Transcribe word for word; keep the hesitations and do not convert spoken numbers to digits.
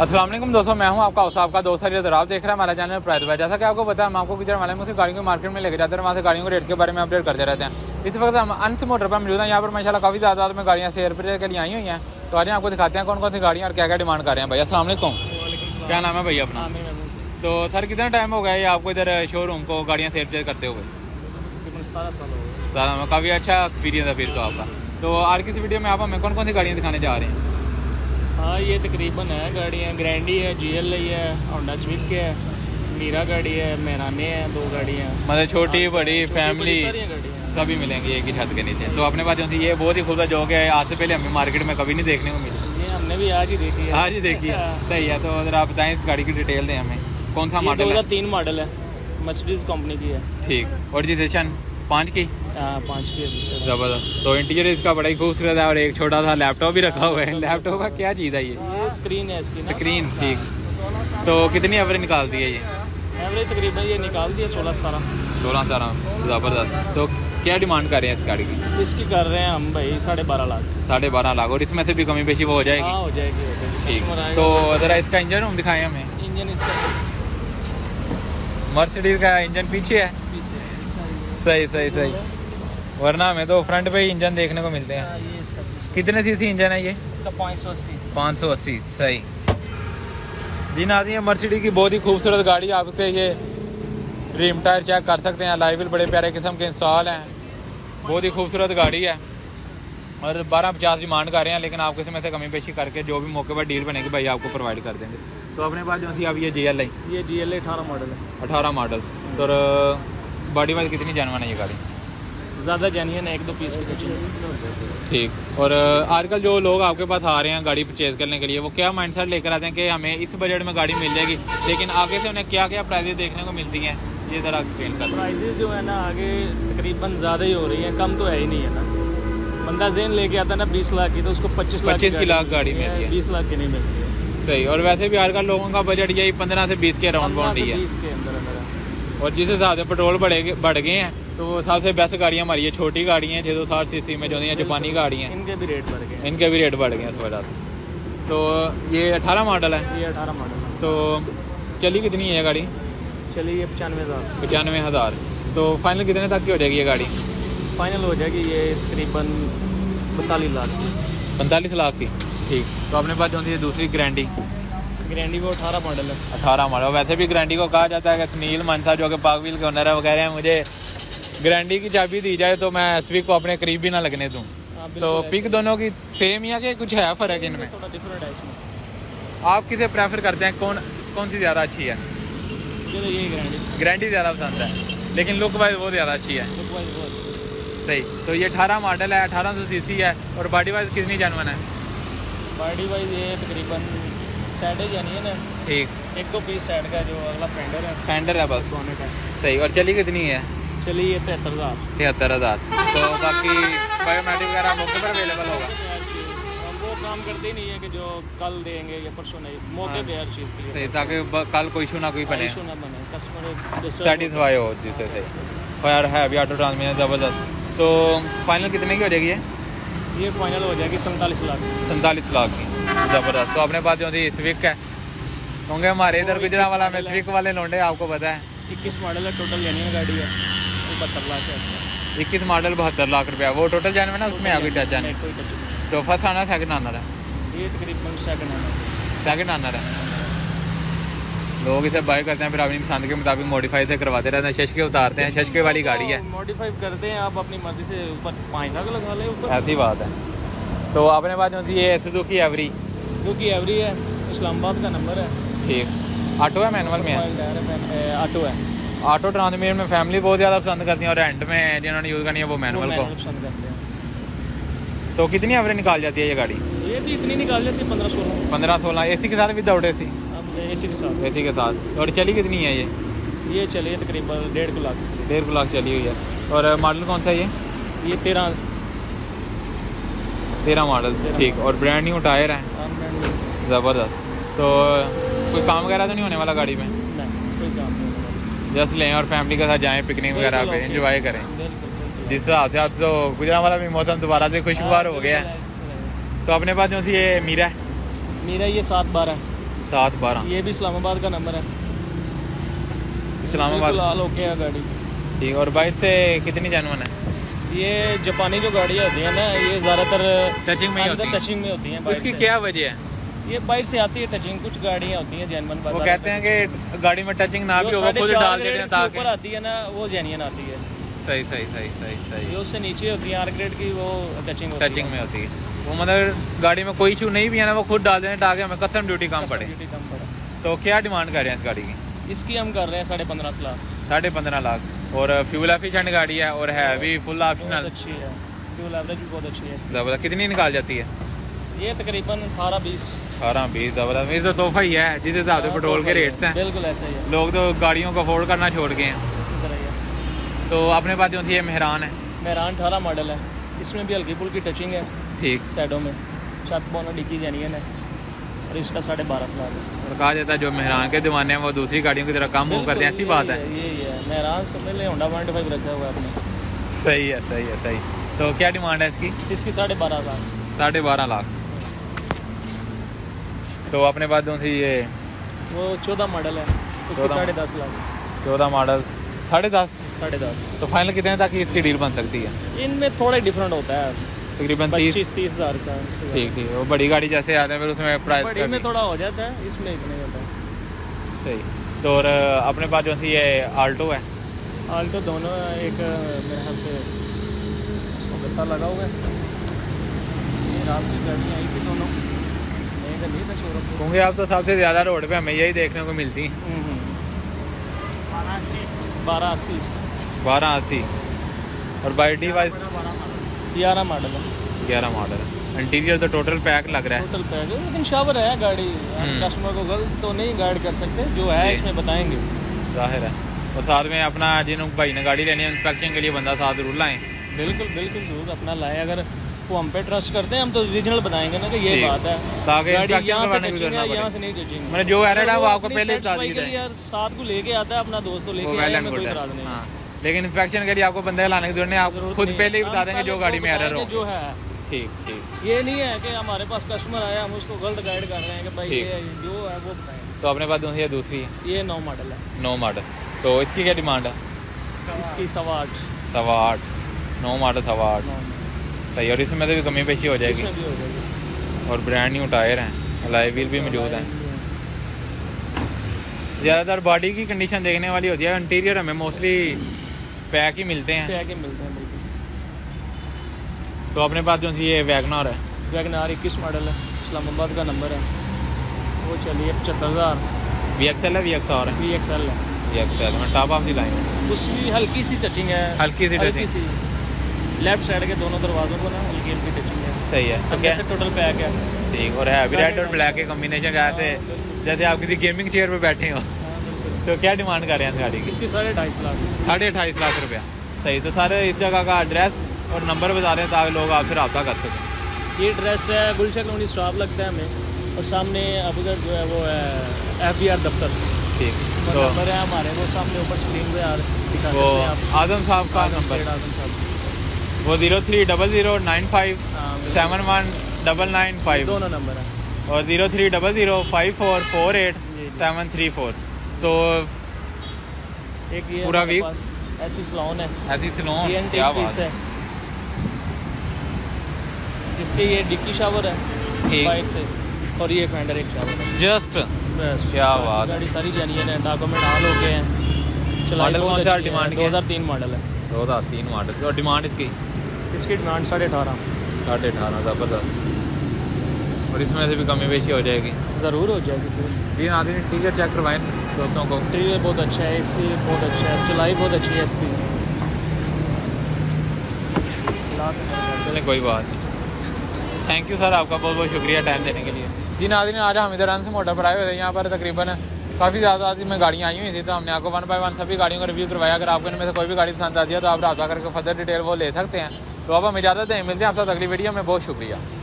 अस्सलाम वालेकुम दोस्तों, मैं हूं आपका उसाब का दोस्त हरीत और आप देख रहे हैं हमारा चैनल प्राइस बाय। जैसा कि आपको पता है हम आपको गुजरात वाले मुझसे गाड़ियों को मार्केट में लेके जाते हैं, वहाँ से गाड़ियों के रेट के बारे में अपडेट करते रहते हैं। इस वक्त हम अंश मोटर पर मौजूद हैं। यहाँ पर माशाल्लाह काफ़ी ज़्यादा में गाड़ियाँ शेयर पर के लिए आई हुई हैं, तो आज आपको दिखाते हैं कौन कौन सी गाड़ियाँ और क्या क्या डिमांड कर रहे हैं। भाई अस्सलाम वालेकुम, क्या नाम है भैया अपना? तो सर कितना टाइम हो गया ये आपको इधर शोरूम को गाड़ियाँ शेयर करते हुए? सतारह साल। काफ़ी अच्छा एक्सपीरियंस है फिर तो आपका। तो आज की इस वीडियो में आप हमें कौन कौन सी गाड़ियाँ दिखाने जा रहे हैं? हाँ, ये तकरीबन है गाड़ियाँ, ग्रैंडी है, जीएलआई है, होंडा स्विफ्ट के है, मीरा गाड़ी है, मेहरान है, दो गाड़ियाँ, मतलब छोटी बड़ी फैमिली सभी मिलेंगी एक ही छत के नीचे। तो अपने पास ये बहुत ही खूबसूरत जॉब है, आज से पहले हमें मार्केट में कभी नहीं देखने को मिली, ये हमने भी आज ही देखी है। आज ही देखी है, सही है। तो अगर आप बताएँ इस गाड़ी की डिटेल दें हमें, कौन सा मॉडल है? तीन मॉडल है, मर्सिडीज कंपनी की है। ठीक, और रजिस्ट्रेशन पाँच की पाँच की ज़बरदस्त। तो इंटीरियर इसका बड़ा ही खूबसूरत है और एक छोटा सा लैपटॉप भी रखा हुआ है। लैपटॉप का क्या चीज़ है ये? ये स्क्रीन है इसकी ना? स्क्रीन, ठीक। तो कितनी एवरेज निकालती है ये? एवरेज तकरीबन ये निकालती है सोलह सतारह। सोलह सतारह ज़बरदस्त। तो क्या डिमांड कर रहे हैं इस गाड़ी की? इसकी कर रहे हैं हम भाई साढ़े बारह लाख साढ़े बारह लाख और इसमें से भी कमी पेशी वो हो जाएगी? हाँ हो जाएगी। ठीक, तो ज़रा इसका इंजन रूम दिखाएँ हमें। इंजन इसका मर्सिडीज़ का इंजन पीछे है। सही सही सही, वरना हमें तो फ्रंट पे ही इंजन देखने को मिलते हैं। ये इसका कितने सीसी इंजन है ये? इसका पाँच सौ अस्सी। सही जी नाजी, ये मर्सिडीज की बहुत ही खूबसूरत गाड़ी। आपसे ये रिम टायर चेक कर सकते हैं, अलाइविल बड़े प्यारे किस्म के इंस्टॉल हैं, बहुत ही खूबसूरत गाड़ी है और बारह पचास डिमांड कर रहे हैं, लेकिन आपके समय से कमी पेशी करके जो भी मौके पर डील बनेगी भाई आपको प्रोवाइड कर देंगे। तो अपने पास जो सी अब ये जी एल आई ये जी एल आई अठारह मॉडल है। अठारह मॉडल। तो बॉडी वाइज कितनी जानवान है ये गाड़ी? ज़्यादा जानिए ना, एक दो पीस की। ठीक, और आजकल जो लोग आपके पास आ रहे हैं गाड़ी परचेज़ करने के लिए, वो क्या माइंडसेट लेकर आते हैं कि हमें इस बजट में गाड़ी मिल जाएगी, लेकिन आगे से उन्हें क्या क्या प्राइजेज देखने को मिलती हैं ये ज़रा एक्सप्लेन कर। प्राइजेज जो है ना आगे तकरीबन ज़्यादा ही हो रही है, कम तो है ही नहीं है ना। बंदा जेन लेके आता ना बीस लाख की, तो उसको पच्चीस पच्चीस की लाख गाड़ी मिलती है, बीस लाख की नहीं मिलती है। सही, और वैसे भी आजकल लोगों का बजट यही पंद्रह से बीस के अराउंड बाउंड है, और जिस हिसाब से पेट्रोल बढ़े बढ़ गए हैं तो सबसे बेस्ट गाड़ियाँ हमारी ये छोटी गाड़ियाँ हैं, छः सौ साठ सी सी में जो है जापानी गाड़ियाँ, इनके भी रेट बढ़ गए इनके भी रेट बढ़ गए इस वजह से। तो ये अठारह मॉडल है। ये अठारह मॉडल। तो चली कितनी है गाड़ी? चली ये पचानवे हज़ार। पचानवे हज़ार तो फाइनल कितने तक की हो जाएगी ये गाड़ी? फाइनल हो जाएगी ये तकरीबन पैंतालीस लाख पैंतालीस लाख की। ठीक, तो अपने पास जो है दूसरी ग्रैंडी। ग्रैंडी को अठारह मॉडल है। अठारह मॉडल। वैसे भी ग्रैंडी को कहा जाता है कि सुनील मनसा जो कि पाक व्हील के ऑनर है, वगैरह मुझे ग्रैंडी की चाबी दी जाए तो मैं स्विफ्ट को अपने करीब भी ना लगने दूं। तो पिक दोनों की सेम ही है कि कुछ है फ़र्क इनमें? थोड़ा डिफरेंट है इसमें। आप किसे प्रेफर करते हैं, कौन कौन सी ज़्यादा अच्छी है? ये ग्रैंडी ग्रैंडी ज़्यादा पसंद है, लेकिन लुक वाइज बहुत ज़्यादा अच्छी है। सही, तो ये अठारह मॉडल है, अठारह सौ सी सी है, और बॉडी वाइज कितनी जानवन है? बॉडी वाइज ये तकरीबन साइड जानी है ना। ठीक, एक दो पीस साइड का जो अगला फेंडर है फेंडर है बस। सही, और चली कितनी है? चलिए तिहत्तर हज़ार तिहत्तर हज़ार। तो बाकी बायोमेट्रिक वगैरह मौके पर अवेलेबल होगा। हम वो काम करते नहीं है कि जो कल देंगे या परसों, नहीं मौके पे हर चीज़ के लिए, ताकि कल कोई इशू ना कोई बने ना बने कस्टमर सेटिस्फाई हो जिससे। सही, और है अभी ऑटो ट्रांसमिशन ज़बरदस्त। तो फाइनल कितने की हो जाएगी ये? ये फाइनल हो जाएगी सैंतालीस लाख सैंतालीस लाख की ज़बरदस्त। तो अपने पास जो थी स्विफ्ट है, क्योंकि हमारे इधर गुजरात वाला में स्विफ्ट वाले लौंडे आपको पता है। इक्कीस मॉडल है टोटल यानी गाड़ी है, बहत्तर लाख। इक्कीस मॉडल बहत्तर लाख रुपया वो टोटल जान में ना, उसमें आगे टच जाने। तो फर्स्ट आना सेकंड आना है ये तकरीबन सेकंड आना सेकंड आना है। लोग इसे बाय करते हैं, फिर अपनी पसंद के मुताबिक मॉडिफाई से करवाते रहते हैं, शशके उतारते हैं, शशके वाली गाड़ी है। मॉडिफाई करते हैं आप अपनी मर्जी से, ऊपर पाँच लाख लगा ले, ऐसी बात है। तो आपने बात जो ये सुजुकी एवरी सुजुकी एवरी है, इस्लामाबाद का नंबर है। ठीक, ऑटो है मैनुअल में है? ऑटो है। ऑटो ट्रांसमिशन में फैमिली बहुत ज़्यादा पसंद करती है, और हैंड में जिन्होंने यूज़ करनी है वो मैनुअल को पसंद करते हैं। तो कितनी एवरेज निकाल जाती है ये गाड़ी? ये भी इतनी निकाल जाती है पंद्रह सोलह। पंद्रह सोलह ए सी के साथ विदाउट ए सी? ए सी के साथ ए सी के साथ। और चली कितनी है ये? ये चली है तकरीबन डेढ़ को लाख डेढ़ को लाख चली हुई है। और मॉडल कौन सा है ये? ये तेरह तेरह मॉडल। ठीक, और ब्रांड न्यू टायर है ज़बरदस्त। तो कोई काम वगैरह तो नहीं होने वाला गाड़ी में? कोई काम नहीं, जस्ट लें और फैमिली के साथ जाएं पिकनिक वगैरह पे, इंजॉय करें जिस हिसाब से। आप तो गुजरात वाला भी मौसम दोबारा से खुशगवार हो गया है। तो अपने पास जो सी ये मीरा है मीरा ये सात बारह सात बारह। ये भी इस्लामाबाद का नंबर है। इस्लामाबाद लाल ओके है गाड़ी ठीक। और बाइक से कितनी जानवर है? ये जापानी जो गाड़ियाँ होती हैं ना, ये ज़्यादातर टचिंग में होती हैं। टचिंग में होती हैं। उसकी क्या वजह है? ये बाइक से आती है टचिंग। कुछ गाड़ियाँ होती हैं जेन्युइन, वो कहते हैं कि गाड़ी में टचिंग ना भी हो खुद डाल देते हैं ताकि ऊपर आती है ना, वो जेन्युइन आती है। सही सही सही सही सही। उससे नीचे होती है आर ग्रेड की, वो टचिंग टचिंग में होती है। वो मतलब गाड़ी में कोई इशू नहीं भी है ना, वो खुद डाल देते हैं ताकि हमें कस्टम ड्यूटी कम पड़े। तो क्या डिमांड कर रहे हैं इस गाड़ी की? इसकी हम कर रहे हैं साढ़े पंद्रह लाख। साढ़े पंद्रह लाख और फ्यूल एफिशिएंट गाड़ी है और है भी फुल ऑप्शनल। अच्छी है, फ्यूल एवरेज भी बहुत अच्छी है इसकी। कितनी निकाल जाती है ये? तकरीबन अठारह बीस। अठारह बीस ज़बरदस्त। मिर्ज़ा तोहफा ही है जिस हिसाब से पेट्रोल के रेट्स हैं। बिल्कुल ऐसा ही है, लोग तो गाड़ियों को अफोर्ड करना छोड़ गए हैं इसी तरह है। तो अपने पास जो थी ये मेहरान है, मेहरान अठारह मॉडल है। इसमें भी हल्की फुल्की टचिंग है ठीक, शैडो में छत बोना डिक्की जेन्युइन है और इसका साढ़े बारह लाख है। और कहा जाता है जो मेहरान के दीवाने हैं वो दूसरी गाड़ियों की तरह काम करते हैं, ऐसी बात है। यही है मेहरान, सबसे पहले होंडा पॉइंट फाइव रखा हुआ है आपने। सही है सही है सही। तो क्या डिमांड है इसकी? इसकी साढ़े बारह लाख। साढ़े बारह लाख। तो अपने पास जो थी ये वो चौदह मॉडल है, उसकी साढ़े दस लाख। चौदह मॉडल साढ़े दस। साढ़े दस। तो फाइनल कितने तक इसकी डील बन सकती है? इनमें थोड़ा डिफरेंट होता है, तकरीबन तीस तीस हज़ार का। ठीक ठीक। वो बड़ी गाड़ी जैसे आते हैं फिर उसमें प्राइस में थोड़ा हो जाता है, इसमें इतने होता है। सही। तो और अपने पास जो सी ये आल्टो है। आल्टो दोनों एक मेरे हाथ से उसको गत्ता लगा हुआ है, रात की गाड़ियाँ आई थी दोनों नहीं था शोरूम क्योंकि आप तो सबसे ज़्यादा रोड पे हमें यही देखने को मिलती हैं। बारह अस्सी। बारह अस्सी और बाई डी वाइज ग्यारह मॉडल है। ग्यारह मॉडल है। इंटीरियर तो टोटल पैक लग रहा है। टोटल पैक है लेकिन शावर है गाड़ी, कस्टमर को गलत तो नहीं गाइड कर सकते, जो है इसमें बताएंगे। जाहिर है। और साथ में अपना जिन भाई ने गाड़ी लेनी है इंस्पेक्शन के लिए बंदा साथ जरूर लाएँ। बिल्कुल बिल्कुल जरूर अपना लाएँ। अगर वो हम पे ट्रस्ट करते हैं, हम तो ओरिजिनल बताएंगे ना कि ये बात है, ताकि यहाँ से नहीं जजेंगे। मैंने जो एरर है वो आपको पहले बता दिया। साथ को लेके आता है अपना दोस्त, तो लेके, लेकिन इंस्पेक्शन के लिए आपको बंदे लाने की जरूरत नहीं, आप खुद पहले ही बता देंगे जो गाड़ी में एरर हो जो है। ठीक ठीक। ये नहीं है कि हमारे पास कस्टमर आया हम उसको गलत गाइड कर रहे हैं कि भाई ये जो है वो बताएंगे। तो अपने पास ये दूसरी है, ये नौ मॉडल है। नौ मॉडल। तो इसकी क्या डिमांड है? इसकी सवा आठ। सवा आठ। नौ मॉडल सवा आठ। सही। और इसमें तो भी कमी पेशी हो जाएगी और ब्रांड न्यू टायर हैं, अलाई व्हील भी मौजूद हैं। ज़्यादातर बॉडी की कंडीशन देखने वाली होती है, इंटीरियर हमें मोस्टली पैक ही मिलते हैं। पैक ही मिलते हैं बिल्कुल। तो अपने पास जो ये वैगन आर है। वैगन आर इक्कीस मॉडल है, इस्लामाबाद का नंबर है। वो चलिए पचहत्तर हज़ार। वी एक्स एल है। वी एक्स आर है। वी एक्स एल है। वी एक्स एल में टॉप ऑफ द लाइन है। उसमें हल्की सी टचिंग है। हल्की सी हल्की सी लेफ्ट साइड के दोनों दरवाज़ों को ना हल्की हल्की टचिंग है। सही है। तो कैसे टोटल पैक है ठीक। और हैवी रेड और ब्लैक के कॉम्बिनेशन है, जैसे आप किसी गेमिंग चेयर पर बैठे हो। तो क्या डिमांड कर रहे हैं इस गाड़ी की? इसकी साढ़े अट्ठाईस लाख। साढ़े अट्ठाईस लाख रुपया। सही। तो सारे इस जगह का एड्रेस और नंबर बता रहे हैं ताकि लोग आपसे रब्ता कर सकें। ये एड्रेस है गुलशन कॉलोनी स्टाफ लगता है हमें, और सामने अबूगर जो है वो है एफ बी आर दफ्तर। ठीक। तो नंबर है हमारे वो सामने ऊपर स्क्रीन पे यार दिखा सकते हैं आप। आजम साहब का नंबर आजम साहब वो zero three double zero nine five seven one double nine five दोनों नंबर है, और zero three double zero five four four eight seven three four. तो एक ये पूरा वीक ऐसी स्लोन है, ऐसी स्लोन क्या बात है। इसके ये डिक्की शावर है बाइक से, और ये फेंडर एक शावर है। जस्ट क्या बात। गाड़ी सारी जेन्युइन है, डॉक्यूमेंट ऑल ओके हैं। मॉडल कौन सा डिमांड? दो हज़ार तीन मॉडल है। दो हज़ार तीन मॉडल। और डिमांड इसकी? इसकी डिमांड साढ़े अठारह। साढ़े अठारह ज़बरदस्त। और इसमें से भी कमी बेशी हो जाएगी। ज़रूर हो जाएगी। फिर तीन आदमी इंटीरियर चेक करवाएं दोस्तों को। इंटीरियर बहुत अच्छा है, एसी बहुत अच्छा है, चलाई बहुत अच्छी है इसकी। चलें कोई बात नहीं। थैंक यू सर, आपका बहुत बहुत शुक्रिया टाइम देने के लिए। जी नाज़रीन, आज हम इधर से मोटर पर आए हुए थे। यहाँ पर तकरीबन काफ़ी ज़्यादा आदमी में गाड़ियाँ आई हुई थी, तो हमने आपको वन बाई वन सभी गाड़ियों का रिव्यू करवाया। अगर आपको इनमें से कोई भी गाड़ी पसंद आती है तो आप रब्ता करके फर्दर डिटेल वो ले सकते हैं। तो अब हम इजाज़त दें, मिलते हैं आप साथ अगली वीडियो में। बहुत शुक्रिया।